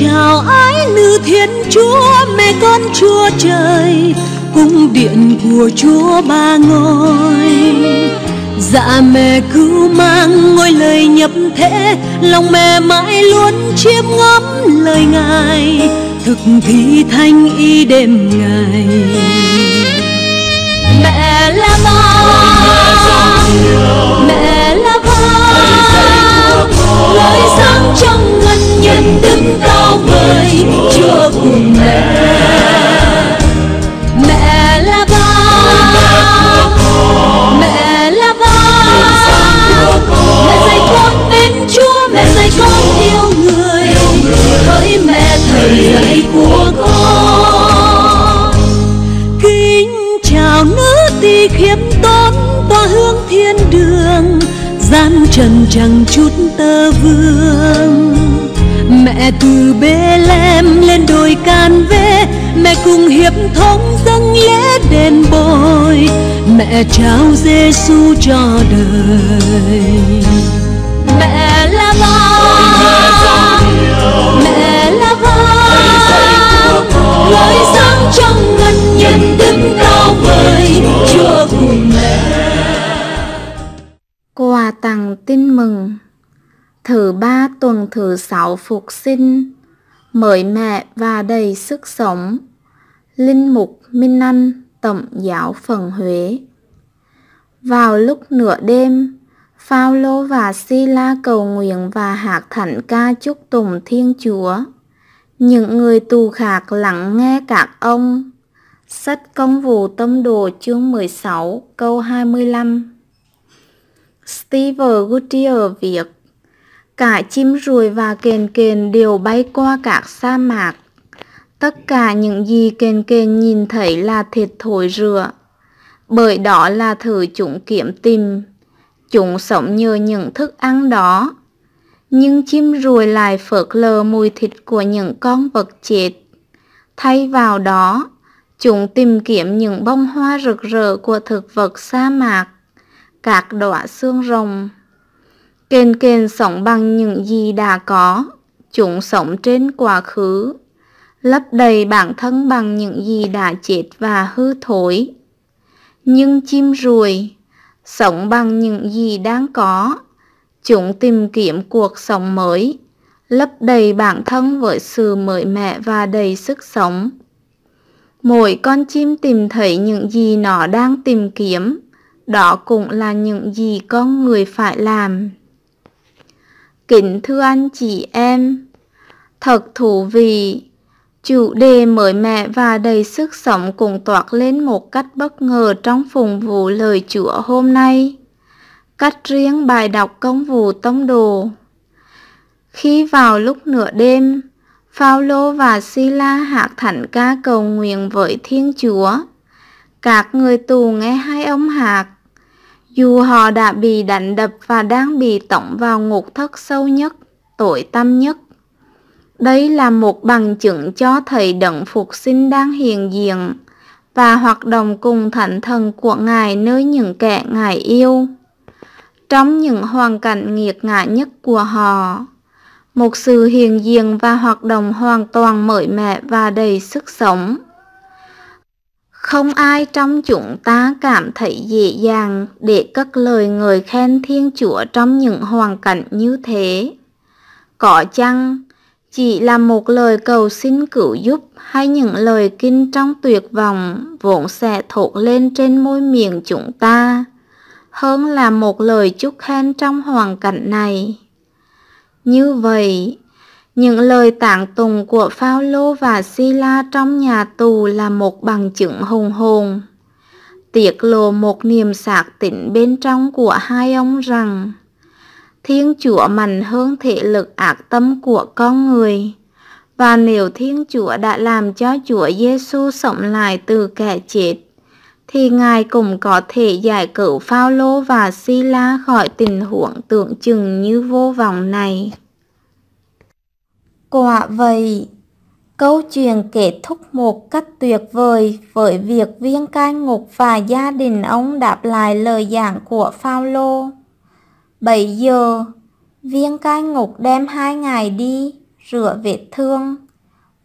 chào ái nữ Thiên Chúa, mẹ con Chúa Trời, cung điện của Chúa Ba Ngôi. Dạ mẹ cứu mang ngôi lời nhập thế, lòng mẹ mãi luôn chiêm ngắm lời Ngài, thực thi thánh ý đêm ngày. Mẹ là bao, mẹ là bao, lời sáng trong ngân nhân đứng cao vời, Chúa cùng mẹ. Mẹ là bao, mẹ là bao, mẹ dạy con mến Chúa, mẹ dạy con yêu người, hỡi mẹ thầy dạy của con. Kính chào nữ tỳ khiêm tốn tòa hương thiên đường, gian trần chẳng chút tơ vương. Mẹ từ Bê Lem lên đồi Can-vê, mẹ cùng hiệp thống dâng lễ đền bồi, mẹ trao Giêsu cho đời. Mẹ là bao, mẹ là bao, lời sáng trong ngân nhân đứng cao vời, Chúa cùng mẹ. Quà tặng tin mừng thứ 3 tuần thứ 6 Phục Sinh, mới mẻ và đầy sức sống. Linh Mục Minh Anh, Tổng Giáo Phần Huế. Vào lúc nửa đêm, Phaolô và Sila cầu nguyện và hát thánh ca chúc tùng Thiên Chúa. Những người tù khác lắng nghe các ông. Sách Công vụ Tông đồ chương 16 câu 25. Steve Gutier viết: cả chim ruồi và kền kền đều bay qua các sa mạc. Tất cả những gì kền kền nhìn thấy là thịt thối rữa, bởi đó là thứ chúng kiếm tìm. Chúng sống nhờ những thức ăn đó. Nhưng chim ruồi lại phớt lờ mùi thịt của những con vật chết. Thay vào đó, chúng tìm kiếm những bông hoa rực rỡ của thực vật sa mạc, các đóa xương rồng. Kền kền sống bằng những gì đã có. Chúng sống trên quá khứ, lấp đầy bản thân bằng những gì đã chết và hư thối. Nhưng chim ruồi sống bằng những gì đang có. Chúng tìm kiếm cuộc sống mới, lấp đầy bản thân với sự mới mẻ và đầy sức sống. Mỗi con chim tìm thấy những gì nó đang tìm kiếm. Đó cũng là những gì con người phải làm. Kính thưa anh chị em, thật thú vị, chủ đề mới mẻ và đầy sức sống cùng toát lên một cách bất ngờ trong phụng vụ lời Chúa hôm nay, cách riêng bài đọc Công vụ Tông đồ. Khi vào lúc nửa đêm, Phaolô và Sila hát thánh ca cầu nguyện với Thiên Chúa, các người tù nghe hai ông hát. Dù họ đã bị đánh đập và đang bị tống vào ngục thất sâu nhất, tối tăm nhất, đây là một bằng chứng cho thấy đấng Phục Sinh đang hiện diện và hoạt động cùng Thánh Thần của Ngài nơi những kẻ Ngài yêu. Trong những hoàn cảnh nghiệt ngã nhất của họ, một sự hiện diện và hoạt động hoàn toàn mới mẻ và đầy sức sống. Không ai trong chúng ta cảm thấy dễ dàng để cất lời ngợi khen Thiên Chúa trong những hoàn cảnh như thế. Có chăng chỉ là một lời cầu xin cứu giúp hay những lời kinh trong tuyệt vọng vốn sẽ thốt lên trên môi miệng chúng ta, hơn là một lời chúc khen trong hoàn cảnh này. Như vậy, những lời tán tụng của Phaolô và Sila trong nhà tù là một bằng chứng hùng hồn, tiết lộ một niềm xác tín bên trong của hai ông rằng Thiên Chúa mạnh hơn thể lực ác tâm của con người, và nếu Thiên Chúa đã làm cho Chúa Giêsu sống lại từ kẻ chết, thì Ngài cũng có thể giải cứu Phaolô và Sila khỏi tình huống tưởng chừng như vô vọng này. Quả vậy, câu chuyện kết thúc một cách tuyệt vời với việc viên cai ngục và gia đình ông đáp lại lời giảng của Phaolô. Bây giờ, viên cai ngục đem 2 ngài đi, rửa vết thương,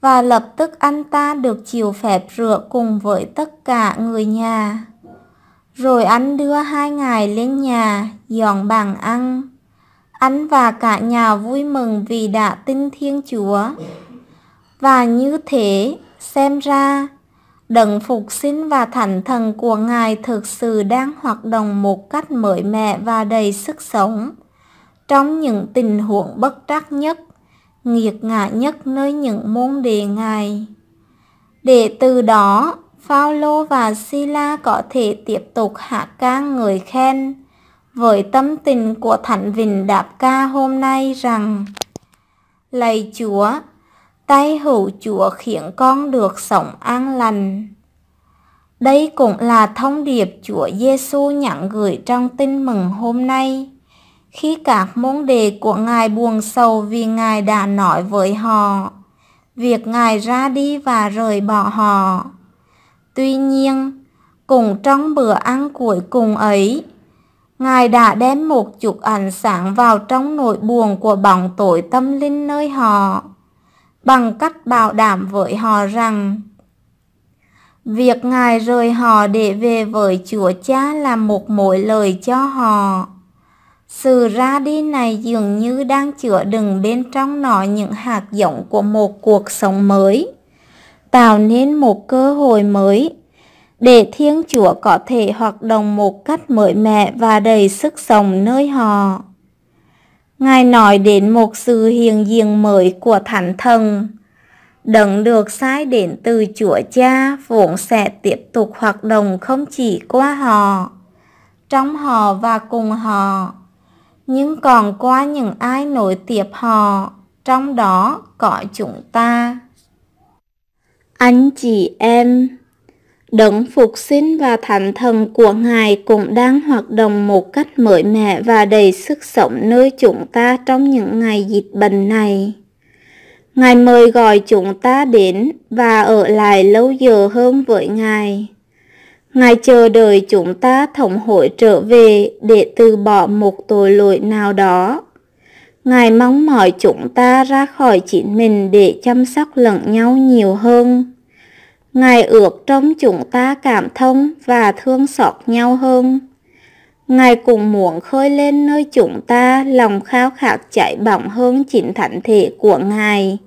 và lập tức anh ta được chịu phép rửa cùng với tất cả người nhà. Rồi anh đưa 2 ngài lên nhà, dọn bàn ăn. Anh và cả nhà vui mừng vì đã tin Thiên Chúa. Và như thế, xem ra, Đấng Phục Sinh và Thánh Thần của Ngài thực sự đang hoạt động một cách mới mẻ và đầy sức sống trong những tình huống bất trắc nhất, nghiệt ngã nhất nơi những môn đệ Ngài. Để từ đó, Phaolô và Sila có thể tiếp tục hạ ca ngợi khen với tâm tình của Thánh Vịnh Đáp Ca hôm nay rằng: Lạy Chúa, tay hữu Chúa khiến con được sống an lành. Đây cũng là thông điệp Chúa Giêsu nhắn gửi trong tin mừng hôm nay, khi các môn đệ của Ngài buồn sầu vì Ngài đã nói với họ việc Ngài ra đi và rời bỏ họ. Tuy nhiên, cùng trong bữa ăn cuối cùng ấy, Ngài đã đem một chút ánh sáng vào trong nỗi buồn của bóng tối tâm linh nơi họ, bằng cách bảo đảm với họ rằng việc Ngài rời họ để về với Chúa Cha là một mối lời cho họ. Sự ra đi này dường như đang chứa đựng bên trong nó những hạt giống của một cuộc sống mới, tạo nên một cơ hội mới để Thiên Chúa có thể hoạt động một cách mới mẻ và đầy sức sống nơi họ. Ngài nói đến một sự hiện diện mới của Thánh Thần, Đấng được sai đến từ Chúa Cha, vốn sẽ tiếp tục hoạt động không chỉ qua họ, trong họ và cùng họ, nhưng còn qua những ai nối tiếp họ, trong đó có chúng ta. Anh chị em, Đấng Phục Sinh và Thánh Thần của Ngài cũng đang hoạt động một cách mới mẻ và đầy sức sống nơi chúng ta trong những ngày dịch bệnh này. Ngài mời gọi chúng ta đến và ở lại lâu giờ hơn với Ngài. Ngài chờ đợi chúng ta thống hối trở về để từ bỏ một tội lỗi nào đó. Ngài mong mỏi chúng ta ra khỏi chính mình để chăm sóc lẫn nhau nhiều hơn. Ngài ước trong chúng ta cảm thông và thương xót nhau hơn. Ngài cũng muốn khơi lên nơi chúng ta lòng khao khát cháy bỏng hơn chính thánh thể của Ngài,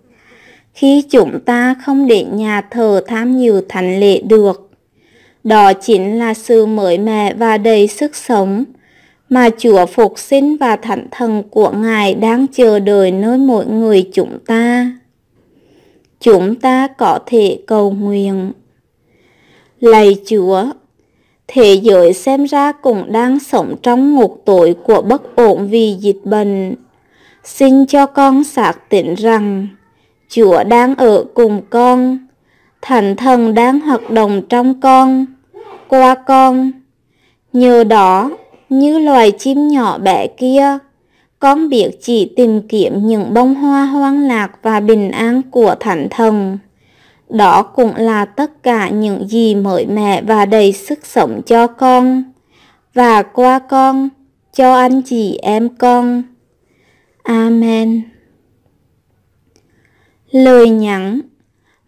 khi chúng ta không đến nhà thờ tham dự thánh lễ được. Đó chính là sự mới mẻ và đầy sức sống mà Chúa Phục Sinh và Thánh Thần của Ngài đang chờ đợi nơi mỗi người chúng ta. Chúng ta có thể cầu nguyện: Lạy Chúa, thế giới xem ra cũng đang sống trong ngục tối của bất ổn vì dịch bệnh. Xin cho con xác tín rằng Chúa đang ở cùng con, Thánh Thần đang hoạt động trong con, qua con. Nhờ đó, như loài chim nhỏ bé kia, con biết chỉ tìm kiếm những bông hoa hoang lạc và bình an của Thánh Thần. Đó cũng là tất cả những gì mới mẻ và đầy sức sống cho con, và qua con, cho anh chị em con. Amen. Lời nhắn: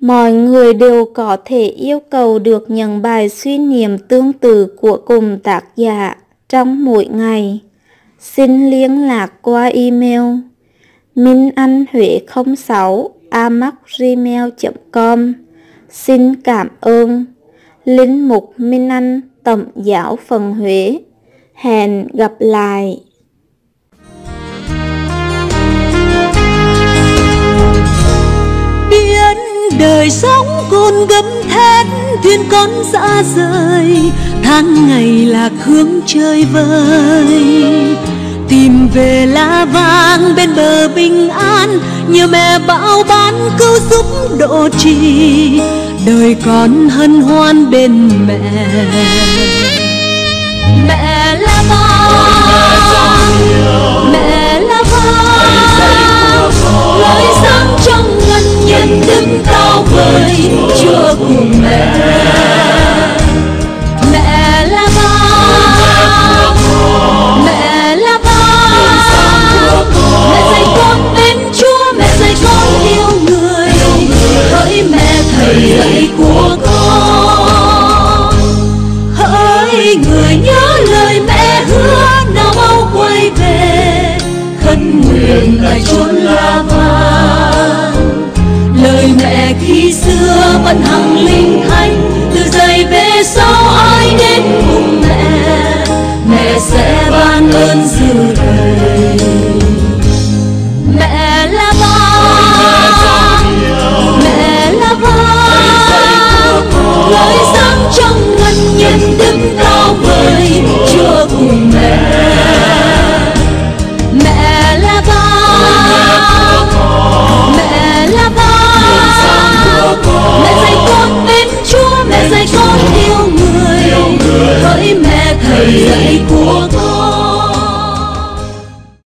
mọi người đều có thể yêu cầu được nhận bài suy niệm tương tự của cùng tác giả trong mỗi ngày. Xin liên lạc qua email minhanhhuy06amacrimeo.com. Xin cảm ơn. Linh Mục Minh Anh, Tổng Giáo Phần Huế. Hẹn gặp lại. Biến đời sống con gấm thét thiên con dã rời, tháng ngày lạc hướng chơi vơi, tìm về lá vàng bên bờ bình an, như mẹ bão ban cứu giúp độ trì, đời con hân hoan bên mẹ. Mẹ là vàng, mẹ là vàng, lời sáng trong ngân nhân đứng cao vời, Chúa cùng mẹ. Mẹ dạy con đến Chúa, mẹ dạy con đền tại chốn La Pan. Lời mẹ khi xưa vẫn hằng linh thánh, từ giây về sau ai đến cùng mẹ, mẹ sẽ ban ơn sự đời.